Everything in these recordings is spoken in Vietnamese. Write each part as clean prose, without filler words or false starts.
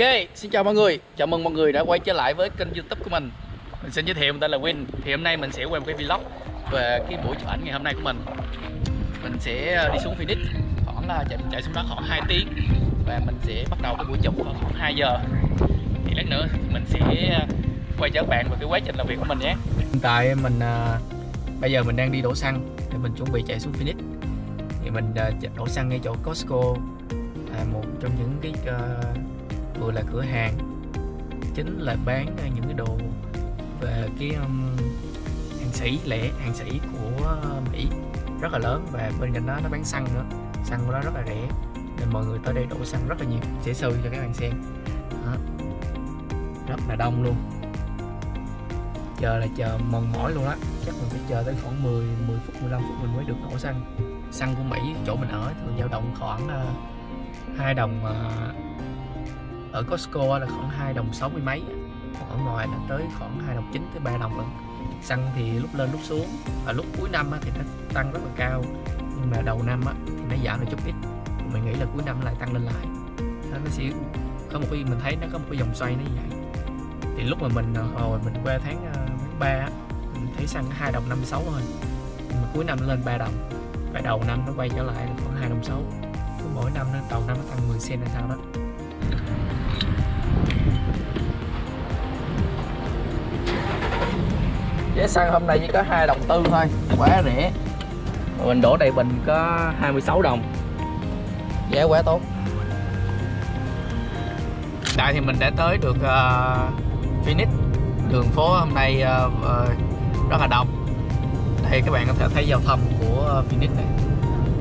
Ok, xin chào mọi người. Chào mừng mọi người đã quay trở lại với kênh YouTube của mình. Mình xin giới thiệu, mình tên là Win. Thì hôm nay mình sẽ quay một cái vlog về cái buổi chụp ảnh ngày hôm nay của mình. Mình sẽ đi xuống Phoenix, khoảng là chạy xuống đó khoảng 2 tiếng. Và mình sẽ bắt đầu cái buổi chụp khoảng 2 giờ. Thì lát nữa mình sẽ quay cho các bạn về cái quá trình làm việc của mình nhé. Hiện tại mình bây giờ mình đang đi đổ xăng để mình chuẩn bị chạy xuống Phoenix. Thì mình đổ xăng ngay chỗ Costco, một trong những cái vừa là cửa hàng chính là bán những cái đồ về cái hàng sĩ của Mỹ rất là lớn, và bên cạnh đó nó bán xăng nữa, xăng của nó rất là rẻ nên mọi người tới đây đổ xăng rất là nhiều. Sẽ sơ cho các bạn xem đó. Rất là đông luôn, chờ là chờ mòn mỏi luôn đó, chắc mình phải chờ tới khoảng 10 phút 15 phút mình mới được đổ xăng. Xăng của Mỹ chỗ mình ở thường dao động khoảng 2 đồng, ở Costco là khoảng 2 đồng 60 mấy, ở ngoài là tới khoảng 2 đồng 9 tới 3 đồng lận. Xăng thì lúc lên lúc xuống, và lúc cuối năm thì nó tăng rất là cao, nhưng mà đầu năm thì nó giảm được chút ít. Mình nghĩ là cuối năm lại tăng lên lại, nó sẽ có một cái, mình thấy nó có một cái dòng xoay nó như vậy. Thì lúc mà mình hồi mình qua tháng 3 mình thấy xăng 2 đồng 56 thôi, nhưng mà cuối năm nó lên 3 đồng, và đầu năm nó quay trở lại là khoảng 2 đồng 6. Cứ mỗi năm đầu năm nó tăng 10 cent hay sao đó. Giá xăng hôm nay chỉ có 2 đồng tư thôi, quá rẻ. Mình đổ đầy bình có 26 đồng, giá quá tốt. Tại thì mình đã tới được Phoenix. Đường phố hôm nay rất là đông. Đây các bạn có thể thấy giao thông của Phoenix này,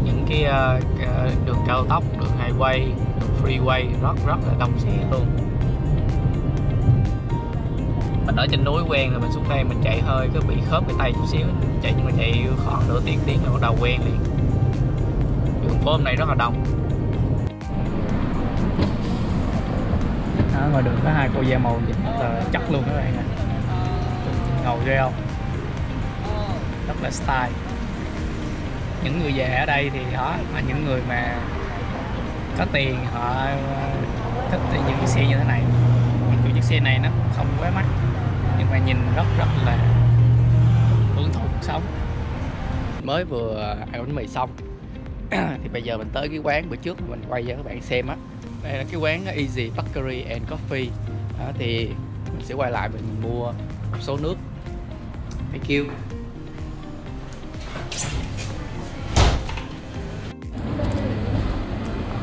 những cái đường cao tốc, đường highway, đường freeway rất là đông xe luôn. Mình ở trên núi quen rồi, mình xuống đây mình chạy hơi cứ bị khớp cái tay chút xíu, chạy nhưng mà chạy khoảng nửa tiếng là bắt đầu quen liền. Đường phố hôm nay rất là đông. Đó, ngoài đường có 2 cô da màu nhìn chắc luôn các bạn ạ. Ngầu ghê không? Rất là style. Những người già ở đây thì đó là những người mà có tiền, họ thích những cái xe như thế này. Những chiếc xe này nó không quá mắc, nhưng mà nhìn rất là hưởng thụ cuộc sống. Mới vừa ăn bánh mì xong thì bây giờ mình tới cái quán bữa trước mình quay cho các bạn xem á. Đây là cái quán Easy Bakery and Coffee. Đó, thì mình sẽ quay lại mình mua một số nước. Thank you.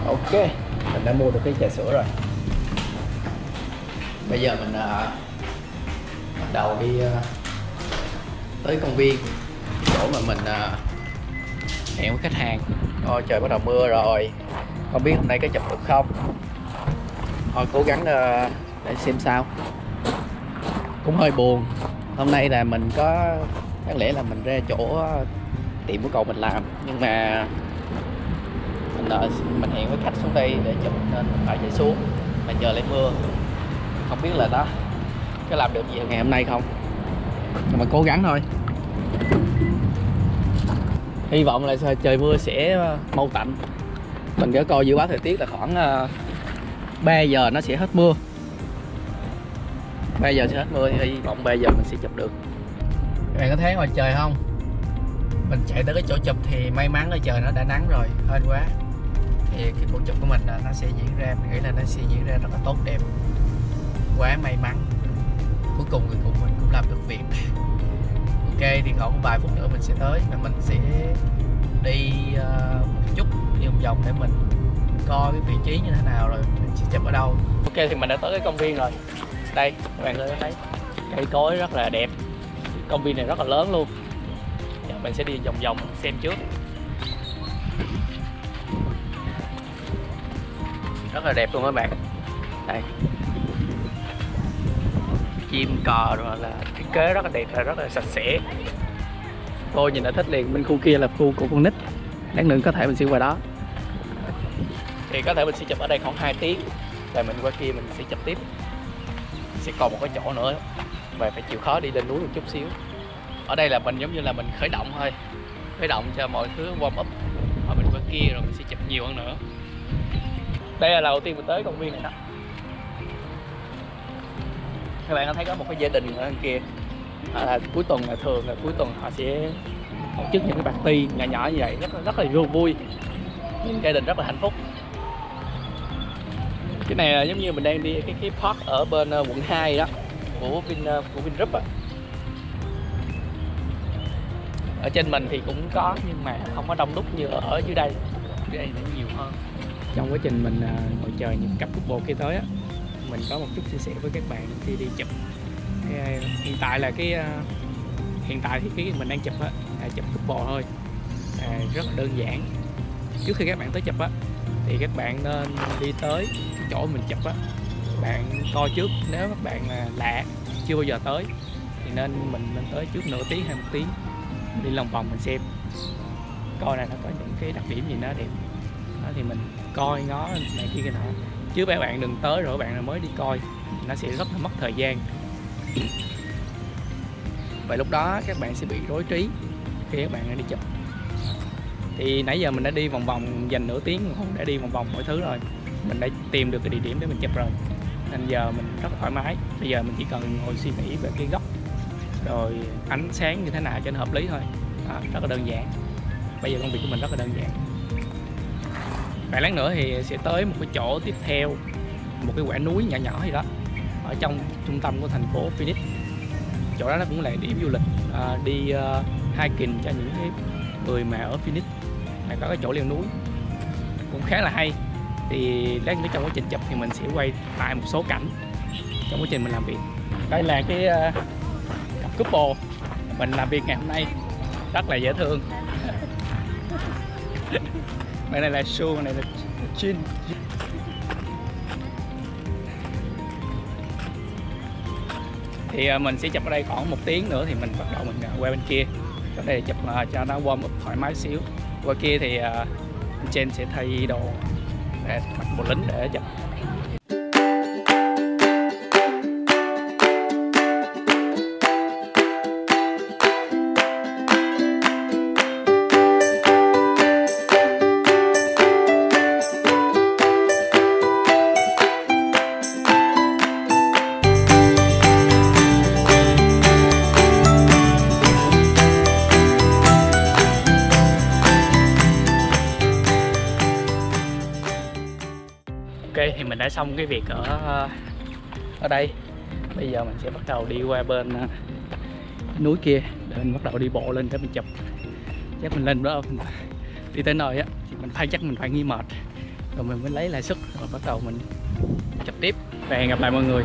Ok, mình đã mua được cái trà sữa rồi. Bây giờ mình bắt đầu đi tới công viên, chỗ mà mình hẹn với khách hàng. Ôi trời bắt đầu mưa rồi, không biết hôm nay có chụp được không. Thôi cố gắng để xem sao. Cũng hơi buồn, hôm nay là mình có, đáng lẽ là mình ra chỗ tiệm của cậu mình làm, nhưng mà mình hẹn với khách xuống đây để chụp nên phải chạy xuống, mà chờ lấy mưa. Không biết là đó có làm được gì ngày hôm nay không, nhưng mà cố gắng thôi. Hy vọng là trời mưa sẽ mau tạnh. Mình đã coi dự báo thời tiết là khoảng 3 giờ nó sẽ hết mưa. 3 giờ sẽ hết mưa thì hy vọng 3 giờ mình sẽ chụp được. Các bạn có thấy ngoài trời không? Mình chạy tới cái chỗ chụp thì may mắn là trời nó đã nắng rồi, hên quá. Thì cái cuộc chụp của mình là nó sẽ diễn ra, mình nghĩ là nó sẽ diễn ra rất là tốt đẹp. Quá may mắn, cuối cùng người cùng mình cũng làm được việc. Ok, thì khoảng vài phút nữa mình sẽ tới, và mình sẽ đi một chút, đi một vòng để mình coi cái vị trí như thế nào rồi mình sẽ chụp ở đâu. Ok, thì mình đã tới cái công viên rồi. Đây các bạn có thấy cây cối rất là đẹp, công viên này rất là lớn luôn. Giờ mình sẽ đi vòng vòng xem trước. Rất là đẹp luôn các bạn. Đây chim cò rồi là thiết kế rất là đẹp, rất là sạch sẽ. Tôi nhìn đã thích liền. Bên khu kia là khu của con nít, đáng nữa có thể mình sẽ qua đó. Thì có thể mình sẽ chụp ở đây khoảng 2 tiếng, rồi mình qua kia mình sẽ chụp tiếp. Sẽ còn một cái chỗ nữa và phải chịu khó đi lên núi một chút xíu. Ở đây là mình giống như là mình khởi động thôi, khởi động cho mọi thứ warm up, và mình qua kia rồi mình sẽ chụp nhiều hơn nữa. Đây là lần đầu tiên mình tới công viên này đó. Các bạn có thấy có một cái gia đình ở bên kia, là cuối tuần là thường là cuối tuần họ sẽ tổ chức những cái party nhỏ nhỏ như vậy, rất là vui, những gia đình rất là hạnh phúc. Cái này là giống như mình đang đi cái park ở bên quận 2 đó của Vingroup á. Ở trên mình thì cũng có nhưng mà không có đông đúc như ở dưới đây. Dưới đây nó nhiều hơn. Trong quá trình mình ngồi chờ những cặp couple kia tới á, mình có một chút chia sẻ với các bạn khi đi chụp. Hiện tại là cái mình đang chụp á, chụp couple thôi, rất là đơn giản. Trước khi các bạn tới chụp á thì các bạn nên đi tới chỗ mình chụp á, bạn coi trước. Nếu các bạn là lạ chưa bao giờ tới thì nên mình nên tới trước nửa tiếng hay 1 tiếng, đi lòng vòng mình xem coi này nó có những cái đặc điểm gì nó đẹp đó, thì mình coi nó này kia cái nọ, chứ các bạn đừng tới rồi các bạn mới đi coi, nó sẽ rất là mất thời gian. Vậy lúc đó các bạn sẽ bị rối trí khi các bạn đi chụp. Thì nãy giờ mình đã đi vòng vòng, dành nửa tiếng đã đi vòng vòng mọi thứ rồi, mình đã tìm được cái địa điểm để mình chụp rồi, nên giờ mình rất thoải mái. Bây giờ mình chỉ cần ngồi suy nghĩ về cái góc rồi ánh sáng như thế nào cho nó hợp lý thôi đó, rất là đơn giản. Bây giờ công việc của mình rất là đơn giản. Vài lát nữa thì sẽ tới một cái chỗ tiếp theo, một cái quả núi nhỏ nhỏ gì đó ở trong trung tâm của thành phố Phoenix. Chỗ đó nó cũng là điểm du lịch đi hiking cho những cái người mà ở Phoenix, là có cái chỗ leo núi cũng khá là hay. Thì lát nữa trong quá trình chụp thì mình sẽ quay lại một số cảnh trong quá trình mình làm việc. Đây là cái couple mình làm việc ngày hôm nay, rất là dễ thương. Bên này là Su, bên này là Chin. Thì mình sẽ chụp ở đây khoảng 1 tiếng nữa thì mình bắt đầu mình qua bên kia. Chỗ đây chụp cho nó warm up thoải mái xíu. Qua kia thì Chen sẽ thay đồ để mặc bộ lính để chụp. Thì mình đã xong cái việc ở đây. Bây giờ mình sẽ bắt đầu đi qua bên núi kia để mình bắt đầu đi bộ lên để mình chụp. Chắc mình lên đó, mình đi tới nơi á thì mình phải, chắc mình phải nghỉ mệt rồi mình mới lấy lại sức rồi bắt đầu mình chụp tiếp. Và hẹn gặp lại mọi người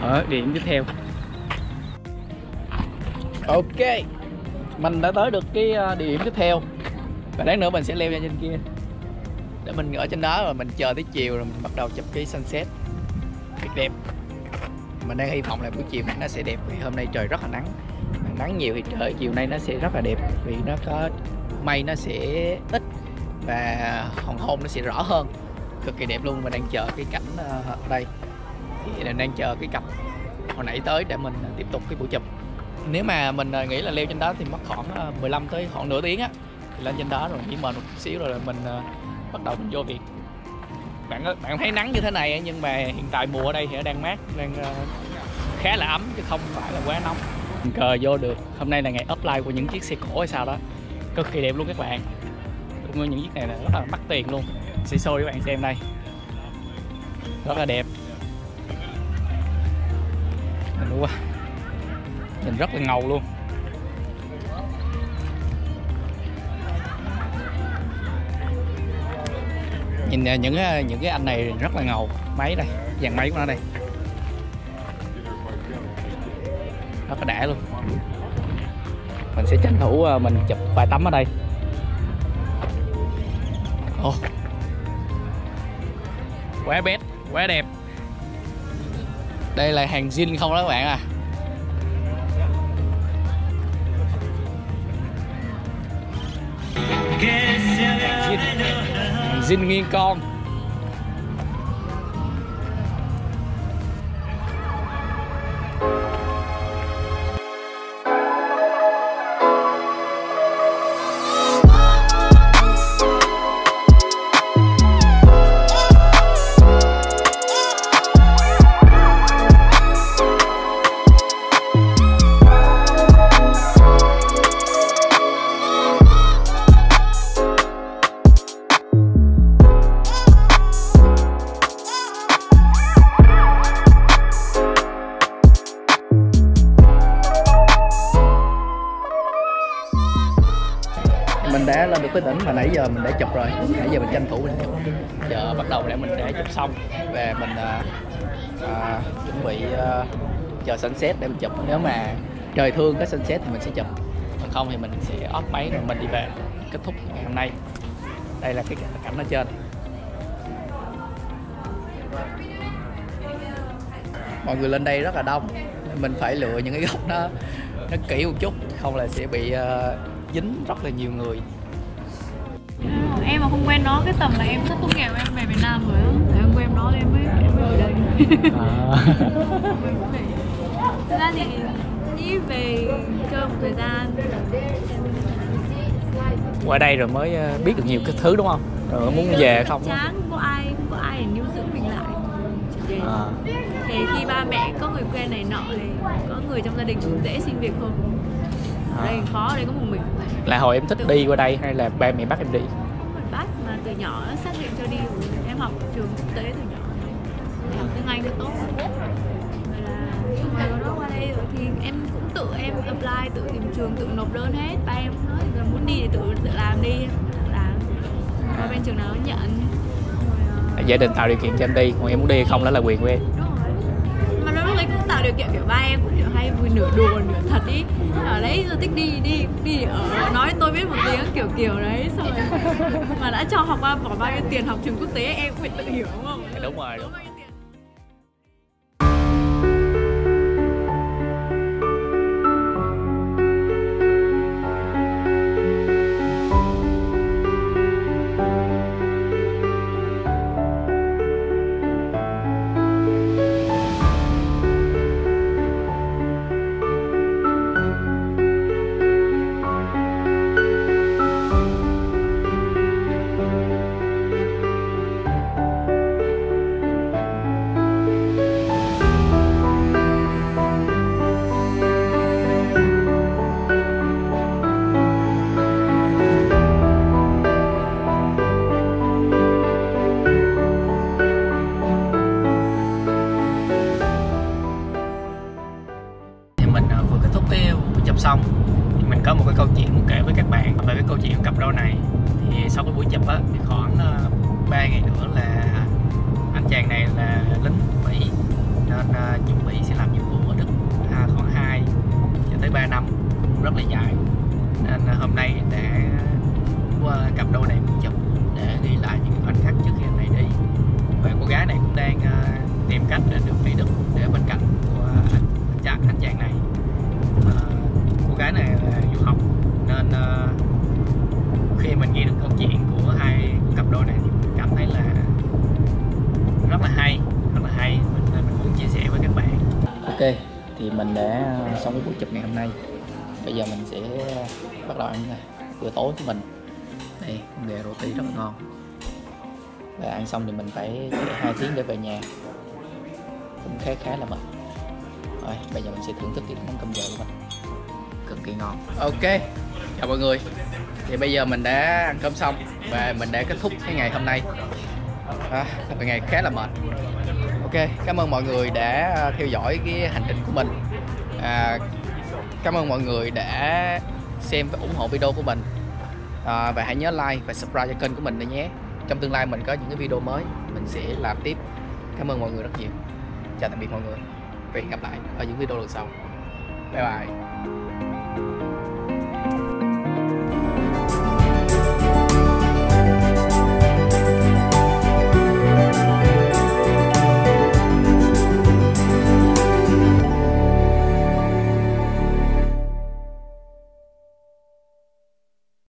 ở điểm tiếp theo. Ok, mình đã tới được cái địa điểm tiếp theo và lát nữa mình sẽ leo ra trên kia để mình ở trên đó rồi mình chờ tới chiều rồi mình bắt đầu chụp cái sunset. Thật đẹp. Mình đang hy vọng là buổi chiều nó sẽ đẹp vì hôm nay trời rất là nắng. Nắng nhiều thì trời chiều nay nó sẽ rất là đẹp vì nó có mây nó sẽ ít và hoàng hôn nó sẽ rõ hơn. Cực kỳ đẹp luôn. Mình đang chờ cái cảnh ở đây. Thì mình đang chờ cái cặp hồi nãy tới để mình tiếp tục cái buổi chụp. Nếu mà mình nghĩ là leo trên đó thì mất khoảng 15 tới khoảng nửa tiếng á, thì lên trên đó rồi nghỉ mệt một xíu rồi mình bắt đầu mình vô việc. Bạn thấy nắng như thế này nhưng mà hiện tại mùa ở đây thì đang mát, đang khá là ấm chứ không phải là quá nóng. Tình cờ vô được, hôm nay là ngày offline của những chiếc xe cổ hay sao đó, cực kỳ đẹp luôn các bạn. Cũng những chiếc này là rất là mắc tiền luôn, sẽ show cho các bạn xem đây, rất là đẹp. Đúng quá, nhìn rất là ngầu luôn. Nhìn những cái anh này rất là ngầu. Máy đây, dàn máy của nó đây, rất là đã luôn. Mình sẽ tranh thủ mình chụp vài tấm ở đây. Oh, quá bét, quá đẹp. Đây là hàng zin không đó các bạn à. Zin nghiêng con. đã lên được tới đỉnh mà nãy giờ mình đã chụp rồi, nãy giờ mình tranh thủ mình chụp. Giờ bắt đầu để mình đã chụp xong về mình chuẩn bị chờ sunset để mình chụp. Nếu mà trời thương cái sunset thì mình sẽ chụp, còn không thì mình sẽ off máy rồi mình đi về kết thúc ngày hôm nay. Đây là cái cảnh ở trên. Mọi người lên đây rất là đông, mình phải lựa những cái góc nó kỹ một chút, không là sẽ bị dính rất là nhiều người. Em mà không quen nó cái tầm là em sắp tốt nghiệp em về Việt Nam rồi đó, thì em quen nó nên em mới ở đây. Thật ra thì đi về chơi một thời gian qua đây rồi mới biết được nhiều cái thứ đúng không? Rồi muốn về không? Chán, không có ai để níu giữ mình lại. Thì khi ba mẹ có người quen này nọ thì có người trong gia đình cũng dễ xin việc hơn. Ở đây khó, ở đây có một mình. Là hồi em thích đi qua đây hay là ba mẹ bắt em đi? Không phải bắt mà từ nhỏ nó xác định cho đi. Em học trường quốc tế từ nhỏ, em học tiếng Anh rất tốt. Vậy là khi mà nó qua đây rồi thì em cũng tự em apply, tự tìm trường, tự nộp đơn hết. Ba em nói là muốn đi thì tự làm đi, làm. Và bên trường nào nó nhận. Gia đình tạo điều kiện cho em đi, còn em muốn đi hay không đó là quyền của em. Mà nó lúc đấy cũng tạo điều kiện, kiểu ba em cũng kiểu hay vui nửa đùa nửa thật ý. Ở đấy rồi thích đi ở nói tôi biết một tiếng kiểu đấy, xong rồi mà đã cho học ba bỏ bao nhiêu tiền học trường quốc tế em cũng phải tự hiểu đúng không? Đúng rồi. Đúng. Xong thì mình có một cái câu chuyện muốn kể với các bạn về cái câu chuyện cặp đôi này. Thì sau cái buổi chụp á thì khoảng 3 ngày nữa là anh chàng này là lính Mỹ nên chuẩn bị sẽ làm nhiệm vụ ở Đức khoảng 2 cho tới 3 năm, rất là dài. Nên hôm nay đã cặp đôi này muốn chụp để ghi lại những khoảnh khắc trước khi anh này đi. Và cô gái này cũng đang tìm cách để được đi Đức để bên cạnh của anh chàng này. Cái này là du học nên khi mình nghe được câu chuyện của cặp đôi này thì mình cảm thấy là rất là hay, mình muốn chia sẻ với các bạn. Ok, thì mình đã xong cái buổi chụp ngày hôm nay. Bây giờ mình sẽ bắt đầu ăn bữa tối của mình. Đây, con ghẹ roti rất là ngon. Và ăn xong thì mình phải chạy 2 tiếng để về nhà, cũng khá là mệt. Rồi, bây giờ mình sẽ thưởng thức cái món cơm gà của mình, cực kỳ ngon. Ok, chào mọi người. Thì bây giờ mình đã ăn cơm xong và mình đã kết thúc cái ngày hôm nay. Một ngày khá là mệt. Ok, cảm ơn mọi người đã theo dõi cái hành trình của mình. Cảm ơn mọi người đã xem và ủng hộ video của mình. Và hãy nhớ like và subscribe cho kênh của mình nữa nhé. Trong tương lai mình có những cái video mới mình sẽ làm tiếp. Cảm ơn mọi người rất nhiều. Chào tạm biệt mọi người. Và hẹn gặp lại ở những video lần sau. Bye bye.